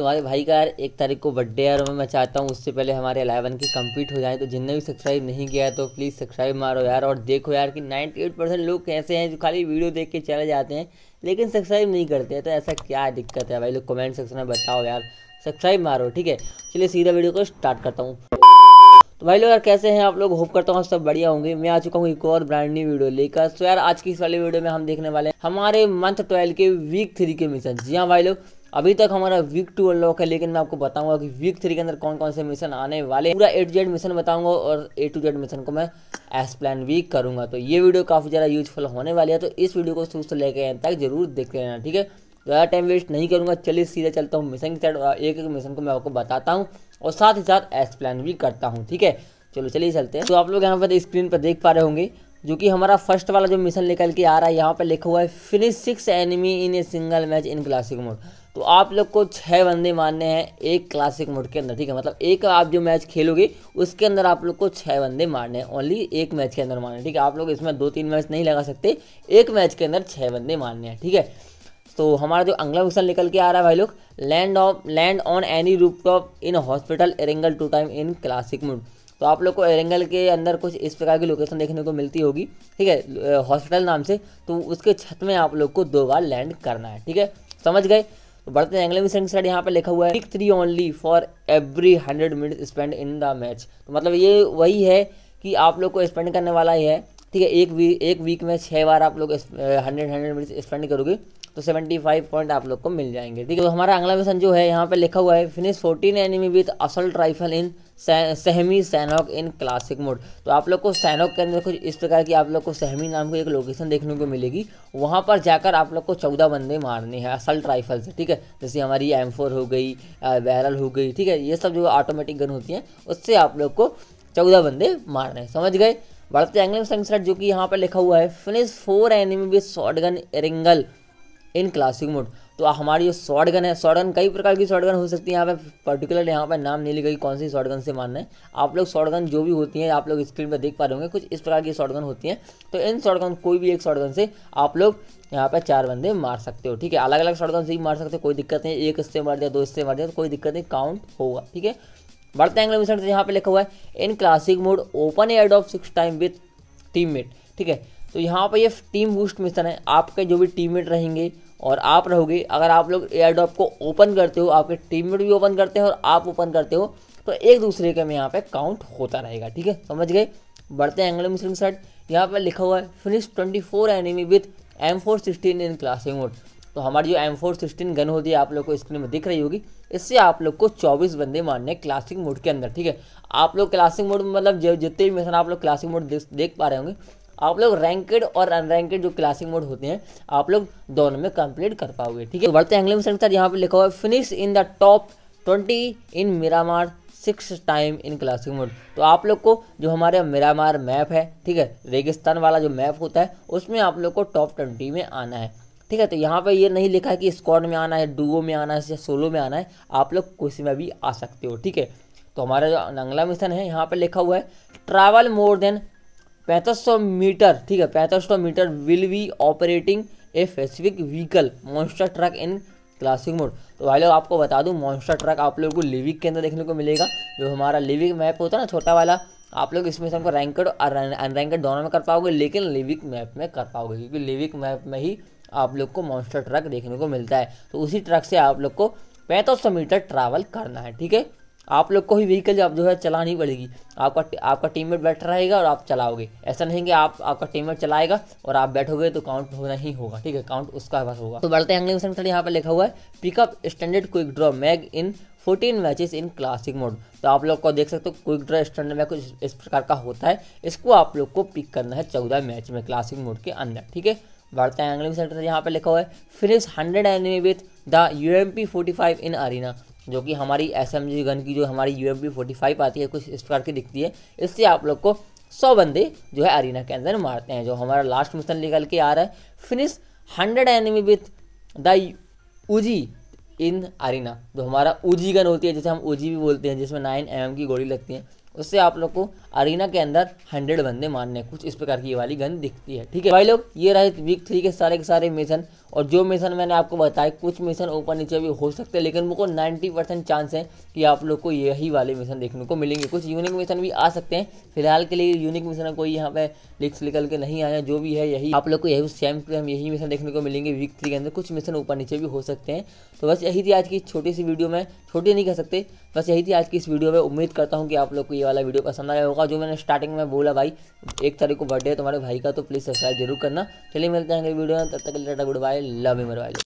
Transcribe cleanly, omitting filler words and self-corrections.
तुम्हारे भाई का यार 1 तारीख को बर्थडे है और मैं चाहता हूँ उससे पहले हमारे अलाइवन की कंप्लीट हो जाए। तो जिनने भी सब्सक्राइब नहीं किया है तो प्लीज़ सब्सक्राइब मारो यार। और देखो यार कि 98% लोग कैसे हैं जो खाली वीडियो देख के चले जाते हैं लेकिन सब्सक्राइब नहीं करते हैं। तो ऐसा क्या दिक्कत है भाई लोग, कमेंट सेक्शन में बताओ यार, सब्सक्राइब मारो ठीक है। चलिए सीधा वीडियो को स्टार्ट करता हूँ। तो भाई लोग यार कैसे हैं आप लोग, होप करता हूँ सब बढ़िया होंगे। मैं आ चुका हूँ एक और ब्रांड न्यू वीडियो लेकर। तो यार आज की इस वाली वीडियो में हम देखने वाले हैं हमारे मंथ 12 के वीक 3 के मिशन। जी हाँ भाई लोग, अभी तक हमारा वीक 2 अनलॉक है लेकिन मैं आपको बताऊंगा कि वीक 3 के अंदर कौन कौन से मिशन आने वाले, पूरा A to Z मिशन बताऊंगा और A to Z मिशन को मैं एक्सप्लेन भी करूंगा। तो ये वीडियो काफ़ी ज़्यादा यूजफुल होने वाली है, तो इस वीडियो को शुरू से लेकर एंड तक जरूर देखते रहना ठीक है। ज़्यादा टाइम वेस्ट नहीं करूँगा, चलिए सीधे चलता हूँ मिशन की साइड। एक मिशन को मैं आपको बताता हूँ और साथ ही साथ एक्सप्लेन भी करता हूँ ठीक है। चलो चलिए चलते हैं। तो आप लोग यहाँ पर स्क्रीन पर देख पा रहे होंगे जो कि हमारा फर्स्ट वाला जो मिशन निकल के आ रहा है, यहाँ पर लिखा हुआ है finish 6 enemy in a single match in classic mode. तो आप लोग को 6 बंदे मारने हैं एक क्लासिक मोड के अंदर ठीक है। मतलब एक आप जो मैच खेलोगे उसके अंदर आप लोग को 6 बंदे मारने हैं, ओनली एक मैच के अंदर मारने हैं ठीक है। आप लोग इसमें 2-3 मैच नहीं लगा सकते, एक मैच के अंदर 6 बंदे मारने हैं ठीक है। तो हमारा जो अगला मिशन निकल के आ रहा है भाई लोग, land on any rooftop in hospital Erangel 2 time in classic mode. तो आप लोग को एरेंगल के अंदर कुछ इस प्रकार की लोकेशन देखने को मिलती होगी ठीक है, हॉस्पिटल नाम से। तो उसके छत में आप लोग को 2 बार लैंड करना है ठीक है, समझ गए। तो बढ़ते हैं अगले मिशन की साइड। यहाँ पे लिखा हुआ है week 3 only for every 100 minute spend in the match. तो मतलब ये वही है कि आप लोग को स्पेंड करने वाला ही है ठीक है। एक वीक में 6 बार आप लोग 100 मिनट स्पेंड करोगे तो 75 पॉइंट आप लोग को मिल जाएंगे ठीक है। तो हमारा अगला मिशन जो है यहाँ पे लिखा हुआ है finish 14 enemy with assault rifle in सहमी सैनॉक इन क्लासिक मोड। तो आप लोग को सैनॉक के अंदर कुछ इस प्रकार की आप लोग को सहमी नाम की एक लोकेशन देखने को मिलेगी, वहाँ पर जाकर आप लोग को 14 बंदे मारने हैं असल्ट राइफल से ठीक है। जैसे हमारी M4 हो गई, बैरल हो गई ठीक है, ये सब जो ऑटोमेटिक गन होती हैं उससे आप लोग को 14 बंदे मारने हैं, समझ गए। बढ़ते अगले मिशन सेट जो कि यहाँ पर लिखा हुआ है finish 4 enemy with shotgun Erangel in classic mode. तो हमारी जो शॉटगन है, शॉटगन कई प्रकार की शॉटगन हो सकती है, यहाँ पे पर्टिकुलर यहाँ पे नाम नहीं लिखा कि कौन सी शॉटगन से मारना है। आप लोग शॉटगन जो भी होती हैं आप लोग स्क्रीन पे देख पा रहे होंगे कुछ इस प्रकार की शॉटगन होती हैं। तो इन शॉटगन कोई भी एक शॉटगन से आप लोग यहाँ पे 4 बंदे मार सकते हो ठीक है। अलग अलग शॉटगन से भी मार सकते हो, कोई दिक्कत नहीं, एक इससे मार दिया 2 इससे मार दिया तो कोई दिक्कत नहीं, काउंट होगा ठीक है। बढ़ते एंगल मिशन से यहाँ पे लिखा हुआ है in classic mode open air off 6 time with teammate ठीक है। तो यहाँ पर ये टीम बूस्ट मिशन है, आपके जो भी टीममेट रहेंगे और आप रहोगे, अगर आप लोग एयरड्रॉप को ओपन करते हो आपके टीममेट भी ओपन करते हैं और आप ओपन करते हो तो एक दूसरे के में यहाँ पे काउंट होता रहेगा ठीक है, समझ गए। बढ़ते हैं अगले मिशन साइड। यहाँ पर लिखा हुआ है finish 24 enemy with M416 in classic mode. तो हमारी जो M416 गन होती है आप लोग को स्क्रीन में दिख रही होगी, इससे आप लोग को 24 बंदे मारने क्लासिक मोड के अंदर ठीक है। आप लोग क्लासिक मोड मतलब जितने भी मिशन आप लोग क्लासिक मोड देख पा रहे होंगे, आप लोग रैंकेड और अनरैंकेड जो क्लासिक मोड होते हैं आप लोग दोनों में कंप्लीट कर पाओगे ठीक है। तो बढ़ते हैं अगले मिशन के साथ। यहाँ पे लिखा हुआ है finish in the top 20 in Miramar 6 time in classic mode. तो आप लोग को जो हमारे मिरामार मैप है ठीक है, रेगिस्तान वाला जो मैप होता है उसमें आप लोग को टॉप 20 में आना है ठीक है। तो यहाँ पे ये नहीं लिखा है कि स्क्वाड में आना है, डुओ में आना है या सोलो में आना है, आप लोग किसी में भी आ सकते हो ठीक है। तो हमारा जो अगला मिशन है यहाँ पे लिखा हुआ है ट्रैवल मोर देन 500 मीटर ठीक है, 500 metre will be operating a specific vehicle monster truck in classic mode. तो भाई लोग आपको बता दूं मॉन्स्टर ट्रक आप लोगों को लिविक के अंदर देखने को मिलेगा, जो हमारा लिविक मैप होता है ना छोटा वाला, आप लोग इसमें हमको रैंकेड और अनरैंकेड दोनों में कर पाओगे लेकिन लिविक मैप में कर पाओगे क्योंकि लिविक मैप में ही आप लोग को मॉन्स्टर ट्रक देखने को मिलता है। तो उसी ट्रक से आप लोग को 500 मीटर ट्रैवल करना है ठीक है। आप लोग को ही व्हीकल आप जो है चलानी पड़ेगी, आपका टीममेट बैठा रहेगा और आप चलाओगे, ऐसा नहीं कि आपका टीममेट चलाएगा और आप बैठोगे तो काउंट होना ही होगा ठीक है, काउंट उसका बस होगा। तो बढ़ते हैं अगले मिशन के। यहाँ पर लिखा हुआ है pickup standard quick draw mag in 14 matches in classic mode. तो आप लोग को देख सकते हो क्विक ड्रॉ स्टैंडर्ड मैग कुछ इस प्रकार का होता है, इसको आप लोग को पिक करना है 14 मैच में क्लासिक मोड के अंदर ठीक है। बढ़ते हैं अगले मिशन के। यहाँ पर लिखा हुआ है finish 100 enemy with the UMP-45 in arena. जो कि हमारी SMG गन की जो हमारी UMP-45 आती है कुछ इस प्रकार की दिखती है, इससे आप लोग को 100 बंदे जो है अरीना के अंदर मारते हैं। जो हमारा लास्ट मिशन निकल के आ रहा है finish 100 enemy with the UG in arena. जो हमारा UG गन होती है, जैसे हम UG भी बोलते हैं, जिसमें 9 mm की गोली लगती है, उससे आप लोग को अरीना के अंदर 100 बंदे मारने, कुछ इस प्रकार की ये वाली गन दिखती है। ठीक है भाई लोग, ये रहे वीक 3 के सारे मिशन। और जो मिशन मैंने आपको बताया, कुछ मिशन ऊपर नीचे भी हो सकते हैं, लेकिन मुझको 90% चांस है कि आप लोग को यही वाले मिशन देखने को मिलेंगे। कुछ यूनिक मिशन भी आ सकते हैं, फिलहाल के लिए यूनिक मिशन कोई यहाँ पे लिक्स निकल के नहीं आया। जो भी है यही आप लोग को यही सेम टू सेम यही मिशन देखने को मिलेंगे वीक 3 के अंदर। कुछ मिशन ऊपर नीचे भी हो सकते हैं। तो बस यही थी आज की छोटी सी वीडियो में, छोटी नहीं कह सकते, बस यही थी आज की इस वीडियो में। उम्मीद करता हूँ कि आप लोग को ये वाला वीडियो पसंद आया होगा। जो मैंने स्टार्टिंग में बोला भाई, 1 तारीख को बर्थडे है तुम्हारे भाई का, तो प्लीज़ सब्सक्राइब जरूर करना। चलिए मिलते हैं अगले वीडियो में, तब तक के लिए tata, good bye, love you मेरे भाई।